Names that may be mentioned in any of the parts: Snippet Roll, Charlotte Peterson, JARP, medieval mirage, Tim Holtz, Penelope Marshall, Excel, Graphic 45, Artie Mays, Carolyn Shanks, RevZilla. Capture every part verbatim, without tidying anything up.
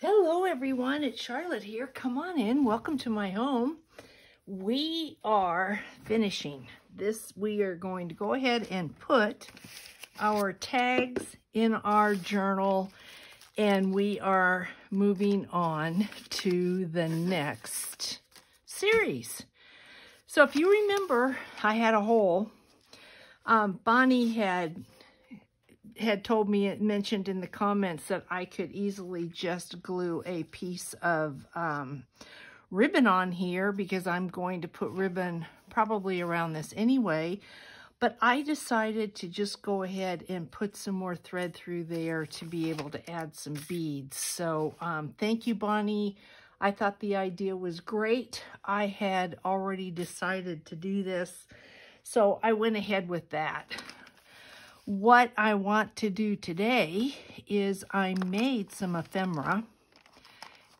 Hello everyone, it's Charlotte here. Come on in, welcome to my home. We are finishing this. We are going to go ahead and put our tags in our journal, and we are moving on to the next series. So if you remember, I had a hole. Um, Bonnie had had told me, it mentioned in the comments, that I could easily just glue a piece of um, ribbon on here, because I'm going to put ribbon probably around this anyway. But I decided to just go ahead and put some more thread through there to be able to add some beads. So um, thank you, Bonnie. I thought the idea was great. I had already decided to do this, so I went ahead with that. What I want to do today is I made some ephemera,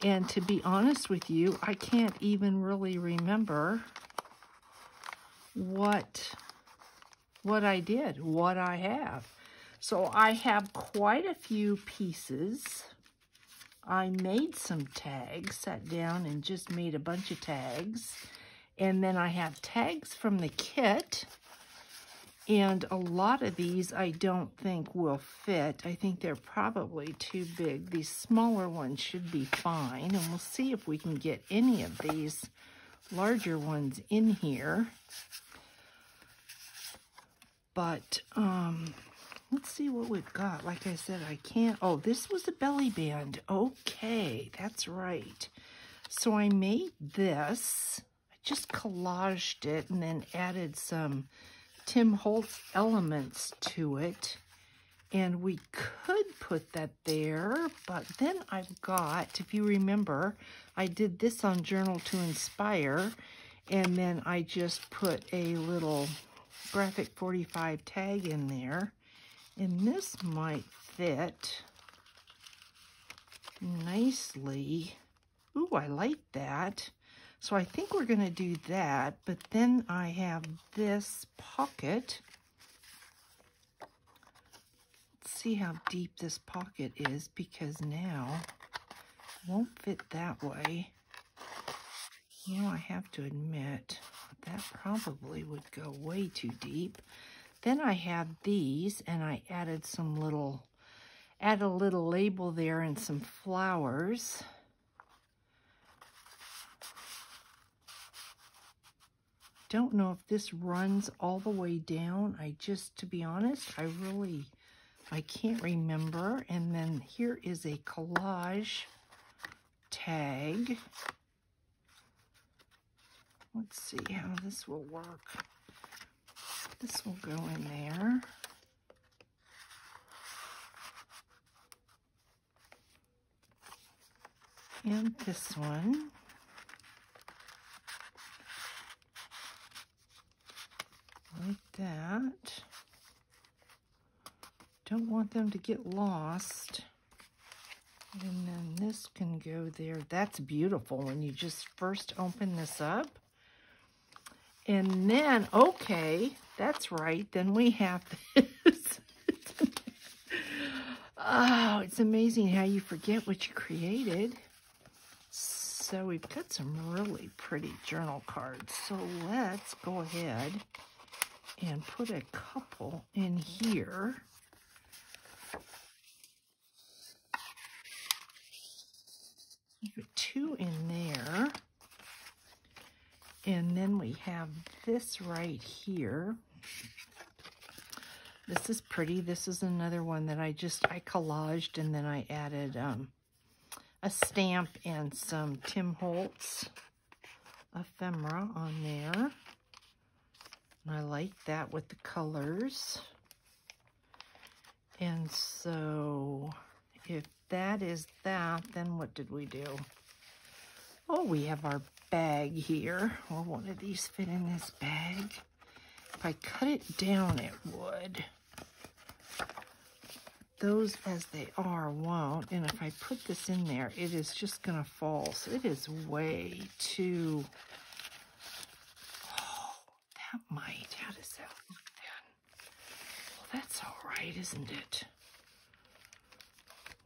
and to be honest with you, I can't even really remember what what I did, what I have. So I have quite a few pieces. I made some tags, sat down and just made a bunch of tags, and then I have tags from the kit. And a lot of these I don't think will fit. I think they're probably too big. These smaller ones should be fine. And we'll see if we can get any of these larger ones in here. But um, let's see what we've got. Like I said, I can't. Oh, this was a belly band. Okay, that's right. So I made this. I just collaged it and then added some Tim Holtz elements to it, and we could put that there, but then I've got, if you remember, I did this on Journal to Inspire, and then I just put a little Graphic forty-five tag in there, and this might fit nicely. Ooh, I like that. So I think we're going to do that, but then I have this pocket. Let's see how deep this pocket is, because now it won't fit that way. You know, I have to admit, that probably would go way too deep. Then I have these, and I added some little, add a little label there and some flowers. Don't know if this runs all the way down. I just, to be honest, I really, I can't remember. And then here is a collage tag. Let's see how this will work. This will go in there. And this one. Like that. Don't want them to get lost. And then this can go there. That's beautiful when you just first open this up. And then, okay, that's right. Then we have this. Oh, it's amazing how you forget what you created. So we've got some really pretty journal cards. So let's go ahead and put a couple in here. Put two in there. And then we have this right here. This is pretty. This is another one that I just, I collaged, and then I added um, a stamp and some Tim Holtz ephemera on there. I like that with the colors. And so if that is that, then what did we do? Oh, we have our bag here. Will one of these fit in this bag? If I cut it down, it would. Those as they are won't. And if I put this in there, it is just gonna fall. So it is way too... That might, how does that look then? Well, that's all right, isn't it?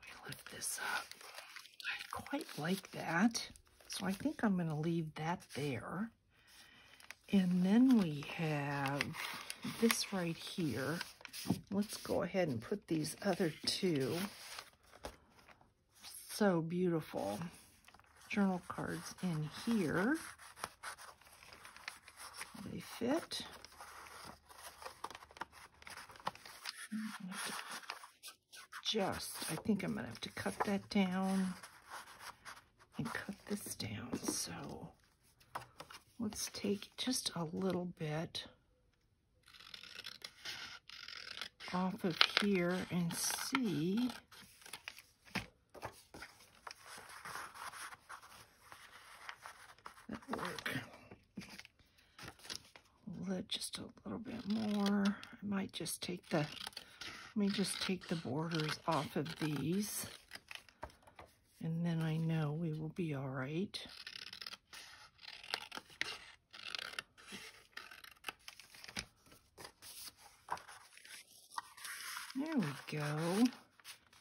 We lift this up. I quite like that. So I think I'm going to leave that there. And then we have this right here. Let's go ahead and put these other two. So beautiful. Journal cards in here. They fit. Just, I think I'm going to have to cut that down and cut this down. So let's take just a little bit off of here and see. That'll work. Let just a little bit more. I might just take the, let me just take the borders off of these. And then I know we will be all right. There we go.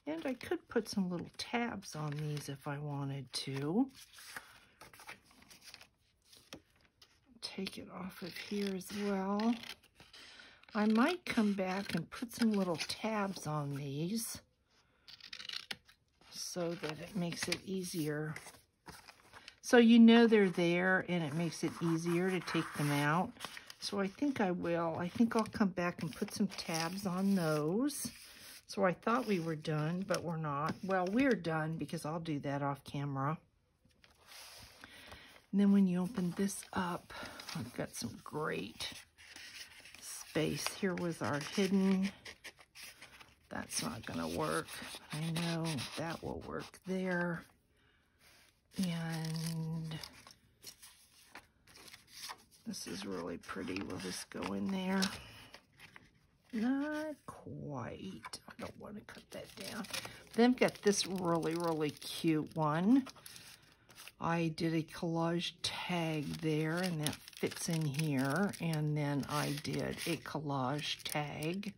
And I could put some little tabs on these if I wanted to. Take it off of here as well. I might come back and put some little tabs on these so that it makes it easier. So you know they're there and it makes it easier to take them out. So I think I will. I think I'll come back and put some tabs on those. So I thought we were done, but we're not. Well, we're done because I'll do that off camera. And then when you open this up, I've got some great space. Here was our hidden. That's not gonna work. I know that will work there. And this is really pretty. Will this go in there? Not quite. I don't want to cut that down. Then I've got this really, really cute one. I did a collage tag there, and that fits in here. And then I did a collage tag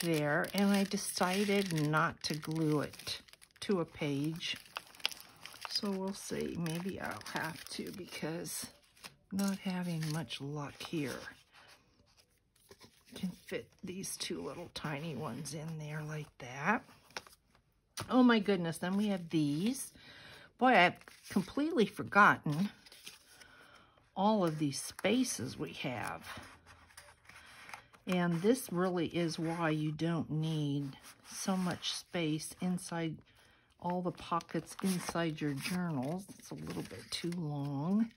there, and I decided not to glue it to a page. So we'll see. Maybe I'll have to because I'm not having much luck here. I can fit these two little tiny ones in there like that. Oh my goodness, then we have these. Boy, I've completely forgotten all of these spaces we have. And this really is why you don't need so much space inside all the pockets inside your journals. It's a little bit too long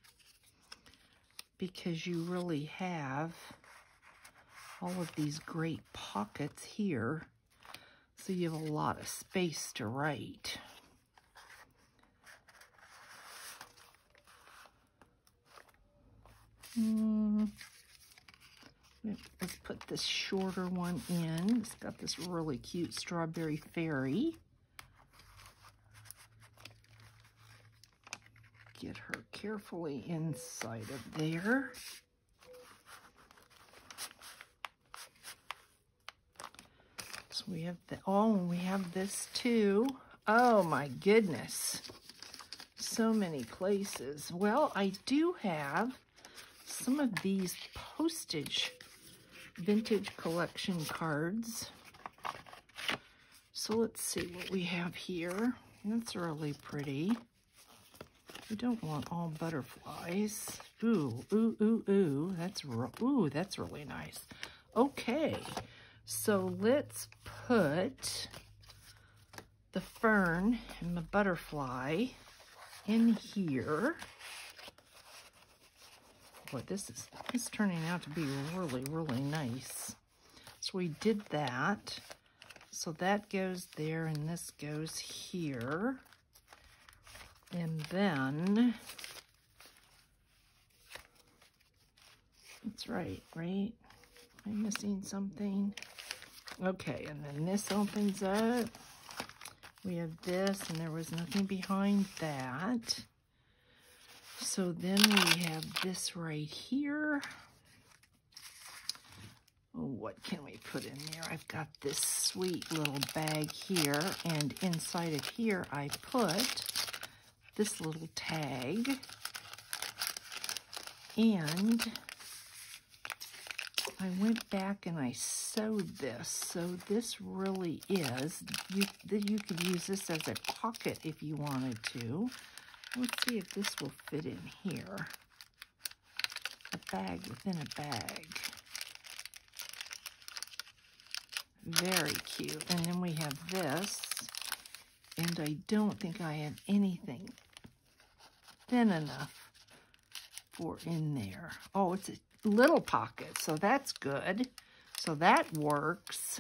because you really have all of these great pockets here. So you have a lot of space to write. Mm. Let's put this shorter one in. It's got this really cute strawberry fairy. Get her carefully inside of there. So we have the, oh, we have this too. Oh my goodness. So many places. Well, I do have some of these postage vintage collection cards. So let's see what we have here. That's really pretty. We don't want all butterflies. Ooh, ooh, ooh, ooh. That's ooh, that's really nice. Okay, so let's put the fern and the butterfly in here. Boy, this is, this is turning out to be really, really nice. So we did that. So that goes there and this goes here. And then, that's right, right? Am I missing something? Okay, and then this opens up. We have this, and there was nothing behind that. So then we have this right here. Oh, what can we put in there? I've got this sweet little bag here, and inside of here I put this little tag, and I went back and I sewed this. So this really is, you, you could use this as a pocket if you wanted to. Let's see if this will fit in here. A bag within a bag. Very cute. And then we have this, and I don't think I have anything thin enough for in there. Oh, it's a little pocket, so that's good. So that works.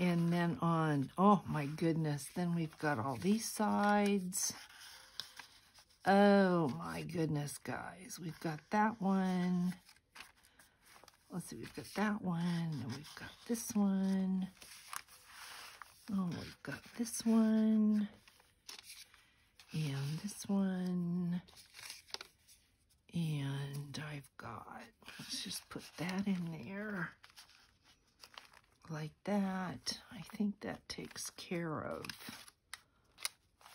And then on, oh my goodness, then we've got all these sides. Oh my goodness, guys, we've got that one. Let's see, we've got that one, and we've got this one. Oh, we've got this one, and this one, and I've got, let's just put that in there, like that. I think that takes care of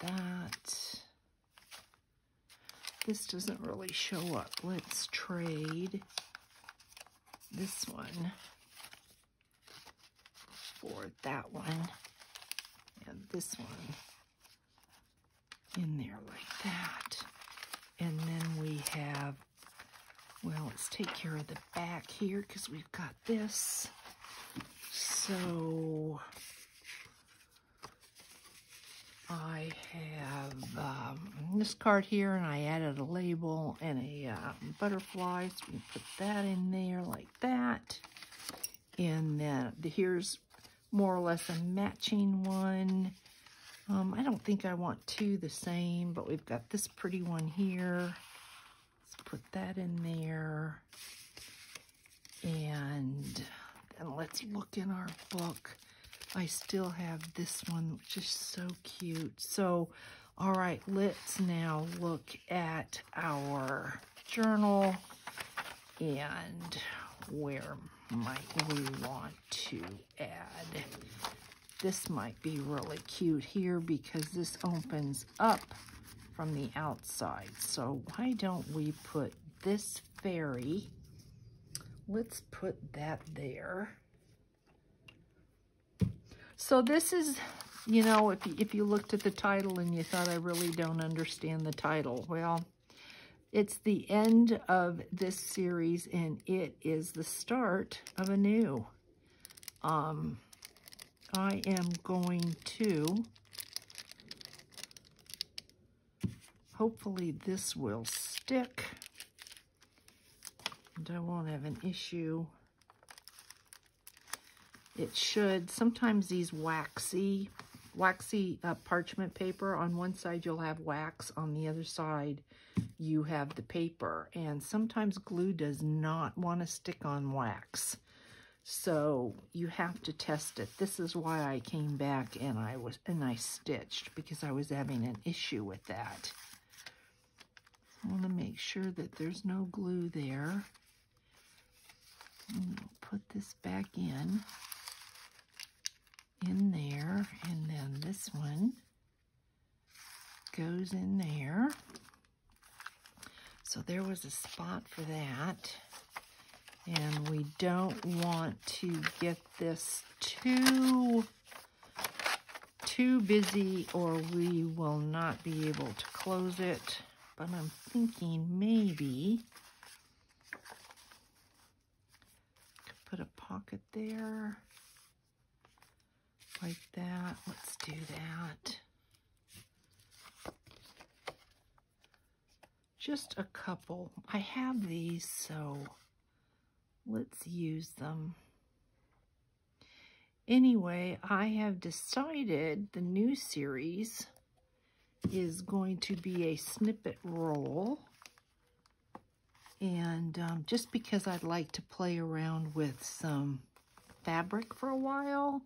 that. This doesn't really show up. Let's trade this one for that one, and this one in there like that. And then we have, well, let's take care of the back here because we've got this. So I have um, this card here, and I added a label and a uh, butterfly, so we can put that in there like that. And then the, here's more or less a matching one. Um, I don't think I want two the same, but we've got this pretty one here. Let's put that in there. And then let's look in our book. I still have this one, which is so cute. So, all right, let's now look at our journal and where might we want to add. This might be really cute here because this opens up from the outside. So why don't we put this fairy? Let's put that there. So this is, you know, if you, if you looked at the title and you thought, I really don't understand the title. Well, it's the end of this series, and it is the start of a new. Um, I am going to, hopefully this will stick, and I won't have an issue. It should. Sometimes these waxy, waxy uh, parchment paper, on one side you'll have wax, on the other side you have the paper. And sometimes glue does not want to stick on wax. So you have to test it. This is why I came back and I was and I stitched, because I was having an issue with that. I want to make sure that there's no glue there. And we'll put this back in. in there, and then this one goes in there. So there was a spot for that, and we don't want to get this too too busy or we will not be able to close it. But I'm thinking maybe put a pocket there. Like that. Let's do that. Just a couple. I have these, so let's use them. Anyway, I have decided the new series is going to be a snippet roll. And um, just because I'd like to play around with some fabric for a while,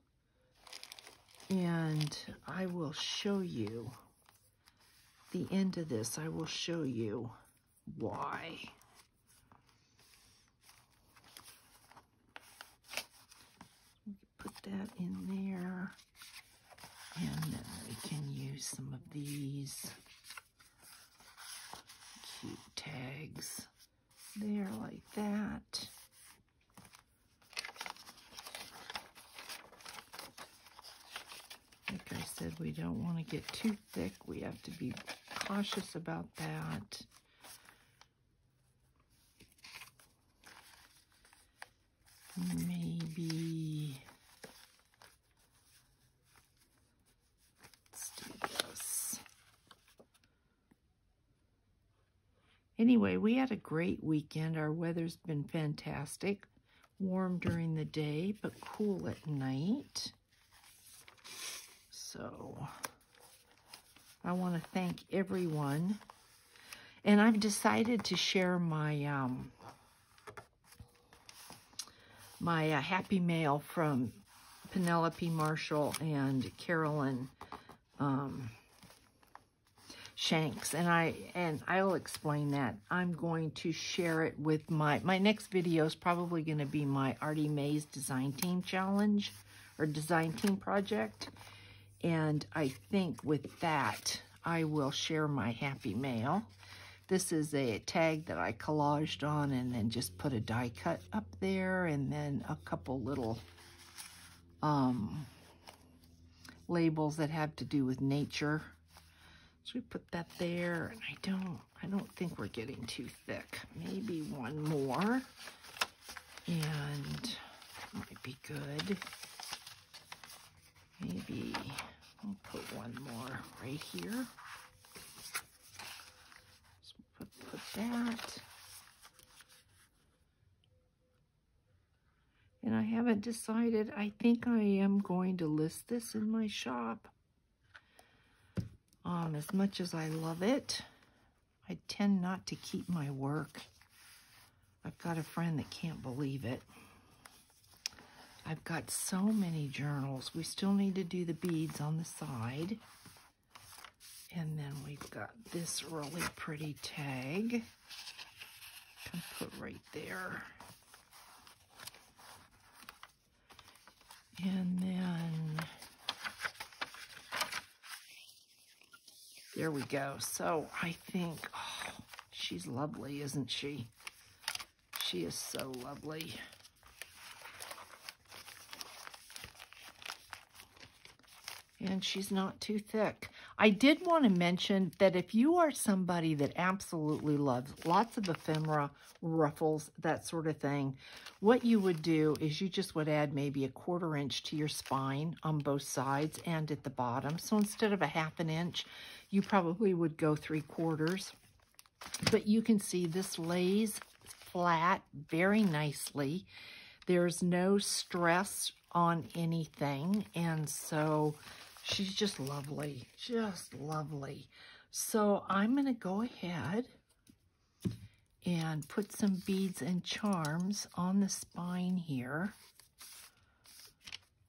and I will show you the end of this. I will show you why. Put that in there, and then we can use some of these. few tags there like that. Like I said, we don't want to get too thick. We have to be cautious about that. Maybe let's do this. Anyway, we had a great weekend. Our weather's been fantastic. Warm during the day, but cool at night. So I want to thank everyone. And I've decided to share my um my uh, happy mail from Penelope Marshall and Carolyn um, Shanks, and I and I'll explain that. I'm going to share it with my my next video is probably going to be my Artie Mays Design Team Challenge or Design Team Project, and I think with that I will share my happy mail. This is a tag that I collaged on and then just put a die cut up there, and then a couple little um, labels that have to do with nature. So we put that there, and I don't, I don't think we're getting too thick. Maybe one more, and might be good. Maybe I'll put one more right here. Put that. And I haven't decided. I think I am going to list this in my shop. Um, as much as I love it, I tend not to keep my work. I've got a friend that can't believe it. I've got so many journals. We still need to do the beads on the side. And then we've got this really pretty tag. Can put right there. And then there we go. So I think, oh, she's lovely, isn't she? She is so lovely. And she's not too thick. I did want to mention that if you are somebody that absolutely loves lots of ephemera, ruffles, that sort of thing, what you would do is you just would add maybe a quarter inch to your spine on both sides and at the bottom. So instead of a half an inch, you probably would go three quarters. But you can see this lays flat very nicely. There's no stress on anything, and so she's just lovely, just lovely. So I'm gonna go ahead and put some beads and charms on the spine here.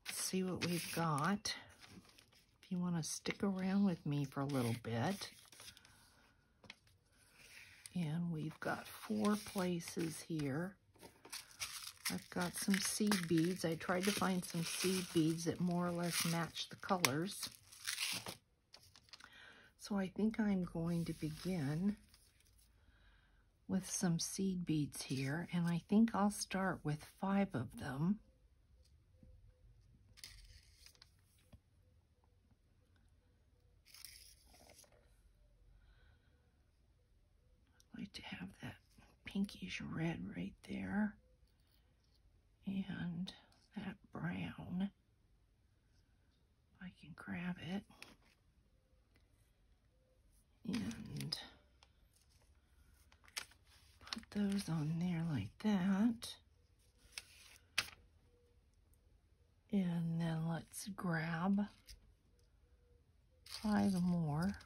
Let's see what we've got. If you wanna stick around with me for a little bit. And we've got four places here. I've got some seed beads. I tried to find some seed beads that more or less match the colors. So I think I'm going to begin with some seed beads here, and I think I'll start with five of them. I like to have that pinkish red right there. And that brown, if I can grab it, and put those on there like that. And then let's grab five more,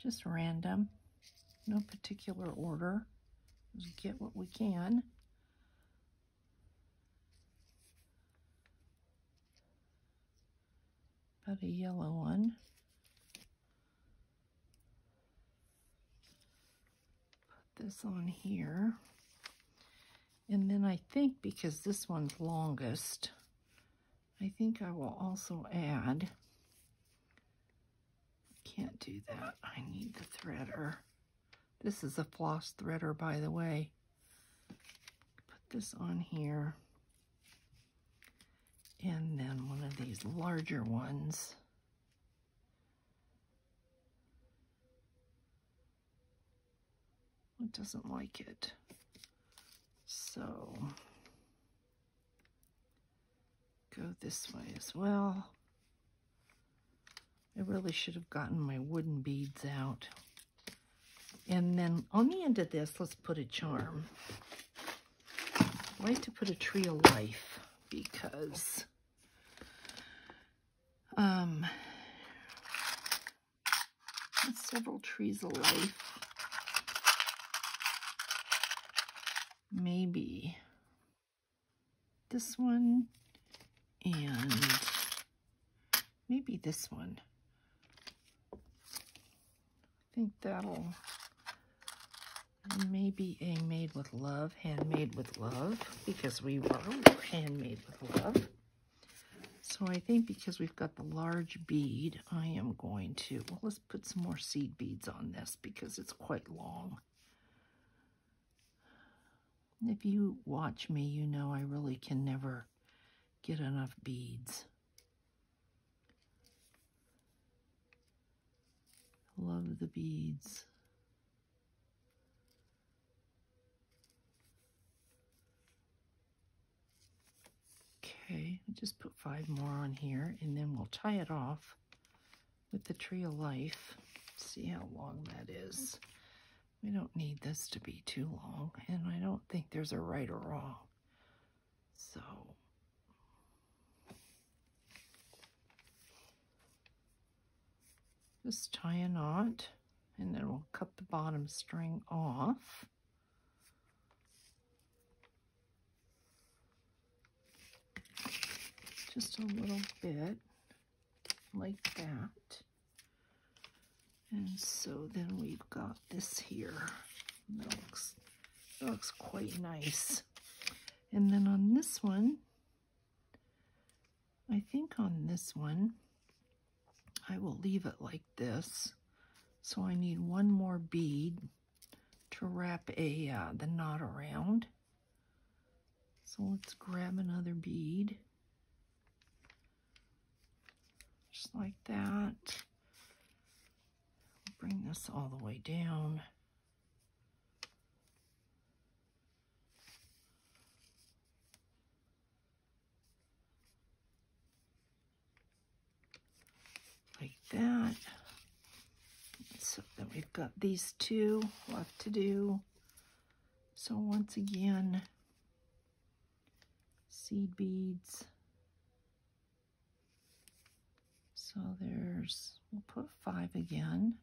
just random, no particular order. Get what we can. Got a yellow one. Put this on here. And then I think because this one's longest, I think I will also add can't do that. I need the threader. This is a floss threader, by the way. Put this on here. And then one of these larger ones. It doesn't like it. So, go this way as well. I really should have gotten my wooden beads out. And then on the end of this, let's put a charm. I like to put a tree of life because um, that's several trees of life. Maybe this one and maybe this one. I think that'll maybe a made with love, handmade with love, because we were handmade with love. So I think because we've got the large bead, I am going to, well, let's put some more seed beads on this because it's quite long. If you watch me, you know I really can never get enough beads. Love the beads. Okay, just put five more on here, and then we'll tie it off with the Tree of Life. See how long that is. We don't need this to be too long, and I don't think there's a right or wrong. So, just tie a knot, and then we'll cut the bottom string off. Just a little bit, like that. And so then we've got this here. That looks, that looks quite nice. And then on this one, I think on this one, I will leave it like this. So I need one more bead to wrap a uh, the knot around. So let's grab another bead. Just like that. Bring this all the way down. Like that. So then we've got these two left to do. So once again, seed beads. So there's, we'll put five again.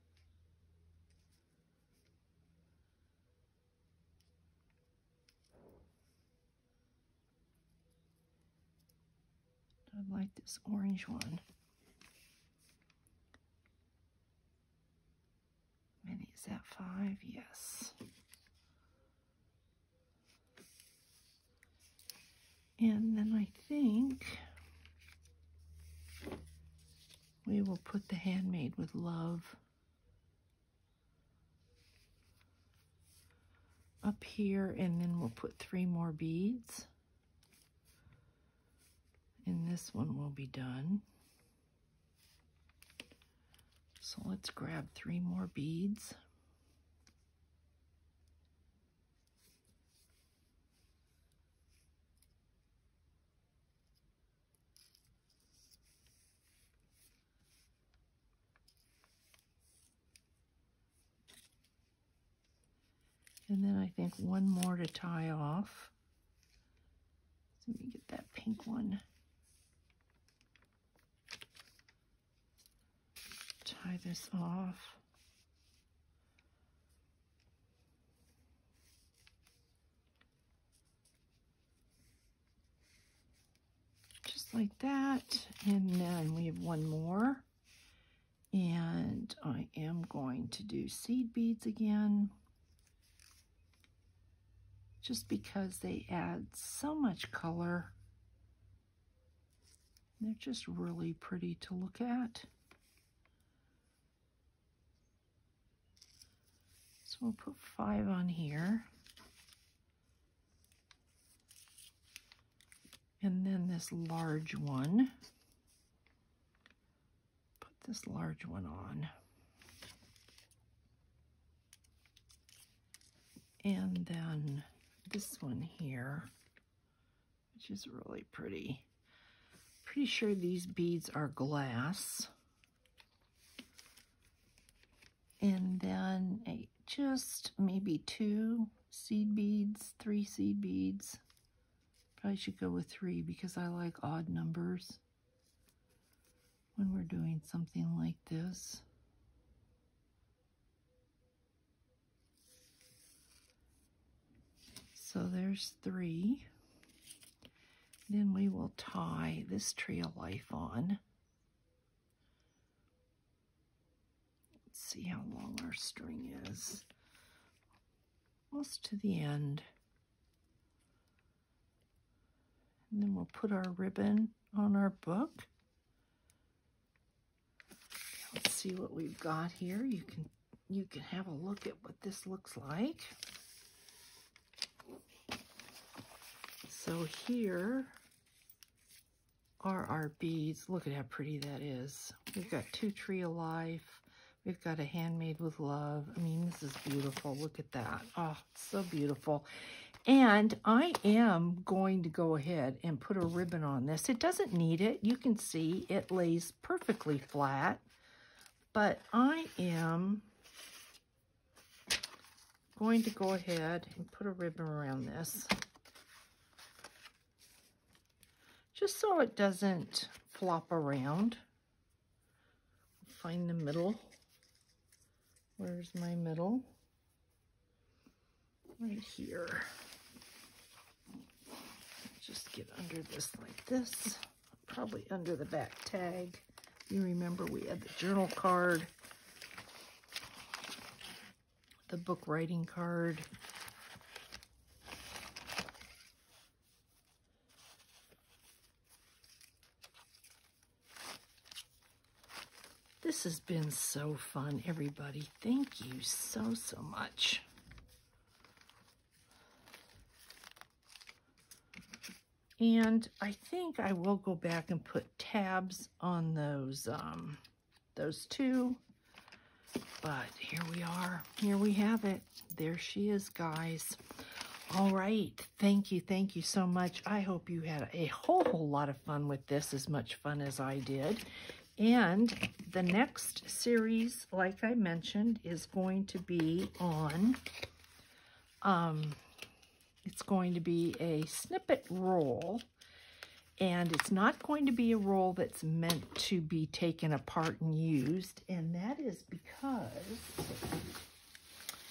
I like this orange one. Many, is that five? Yes. And then I think we will put the handmade with love up here, and then we'll put three more beads. And this one will be done. So let's grab three more beads. And then I think one more to tie off. So let me get that pink one. Tie this off. Just like that. And then we have one more. And I am going to do seed beads again. Just because they add so much color. They're just really pretty to look at. we'll put five on here. And then this large one, put this large one on. And then this one here, which is really pretty. Pretty sure these beads are glass. And then a, just maybe two seed beads, three seed beads. Probably should go with three because I like odd numbers when we're doing something like this. So there's three. Then we will tie this tree of life on. Let's see how long our string is. Almost to the end. And then we'll put our ribbon on our book. Let's see what we've got here. You can, you can have a look at what this looks like. So here are our beads. Look at how pretty that is. We've got two tree of life. We've got a handmade with love. I mean, this is beautiful. Look at that. Oh, so beautiful. And I am going to go ahead and put a ribbon on this. It doesn't need it. You can see it lays perfectly flat. But I am going to go ahead and put a ribbon around this, just so it doesn't flop around. Find the middle. Where's my middle? Right here. Just get under this like this. Probably under the back tag. You remember we had the journal card, the book writing card. This has been so fun, everybody. Thank you so, so much. And I think I will go back and put tabs on those, um, those two. But here we are. Here we have it. There she is, guys. All right. Thank you. Thank you so much. I hope you had a whole, whole lot of fun with this, as much fun as I did. And the next series, like I mentioned, is going to be on, um, it's going to be a snippet roll. And it's not going to be a roll that's meant to be taken apart and used. And that is because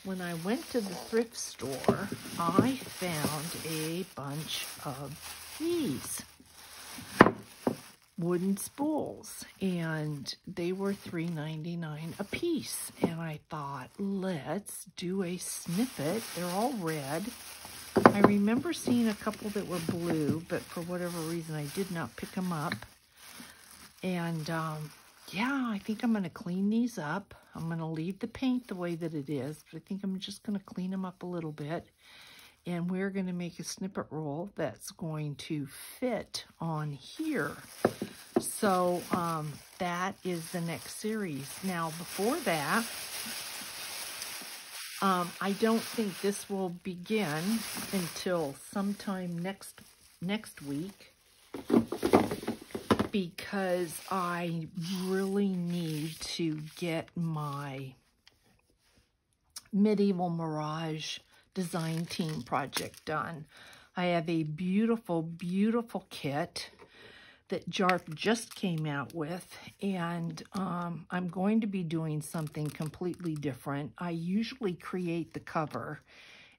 when I went to the thrift store, I found a bunch of these wooden spools, and they were three ninety-nine a piece. And I thought, let's do a snippet. They're all red. I remember seeing a couple that were blue, but for whatever reason, I did not pick them up. And um, yeah, I think I'm going to clean these up. I'm going to leave the paint the way that it is, but I think I'm just going to clean them up a little bit. And we're going to make a snippet roll that's going to fit on here. So um, that is the next series. Now, before that, um, I don't think this will begin until sometime next next week, because I really need to get my medieval mirage design team project done. I have a beautiful, beautiful kit that JARP just came out with, and um, I'm going to be doing something completely different. I usually create the cover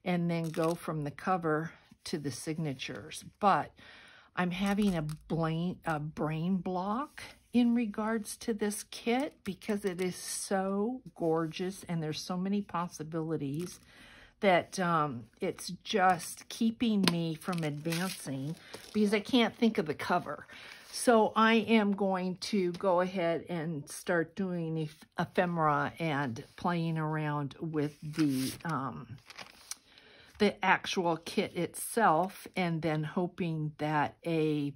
and then go from the cover to the signatures, but I'm having a brain, a brain block in regards to this kit because it is so gorgeous and there's so many possibilities that um, it's just keeping me from advancing because I can't think of the cover. So I am going to go ahead and start doing ephemera and playing around with the um, the actual kit itself, and then hoping that a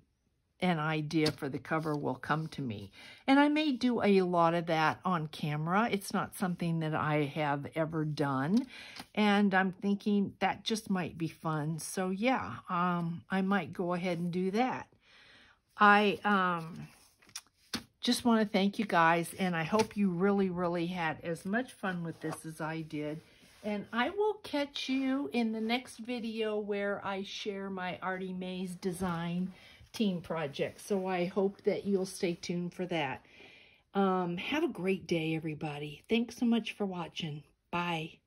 an idea for the cover will come to me. And I may do a lot of that on camera. It's not something that I have ever done, and I'm thinking that just might be fun. So yeah, um, I might go ahead and do that. I um, just want to thank you guys, and I hope you really, really had as much fun with this as I did. And I will catch you in the next video where I share my Artie Mays design team project. So I hope that you'll stay tuned for that. Um, have a great day, everybody. Thanks so much for watching. Bye.